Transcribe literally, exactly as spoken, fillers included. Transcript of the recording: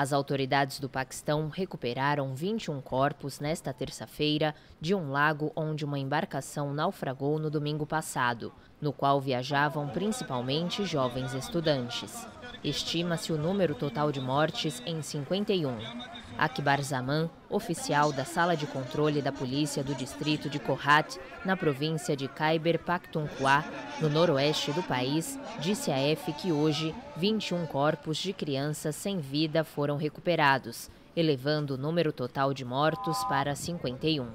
As autoridades do Paquistão recuperaram vinte e um corpos nesta terça-feira de um lago onde uma embarcação naufragou no domingo passado, no qual viajavam principalmente jovens estudantes. Estima-se o número total de mortes em cinquenta e um. Akbar Zaman, oficial da Sala de Controle da Polícia do distrito de Kohat, na província de Khyber Pakhtunkhwa, no noroeste do país, disse à A F P que hoje vinte e um corpos de crianças sem vida foram recuperados, elevando o número total de mortos para cinquenta e um.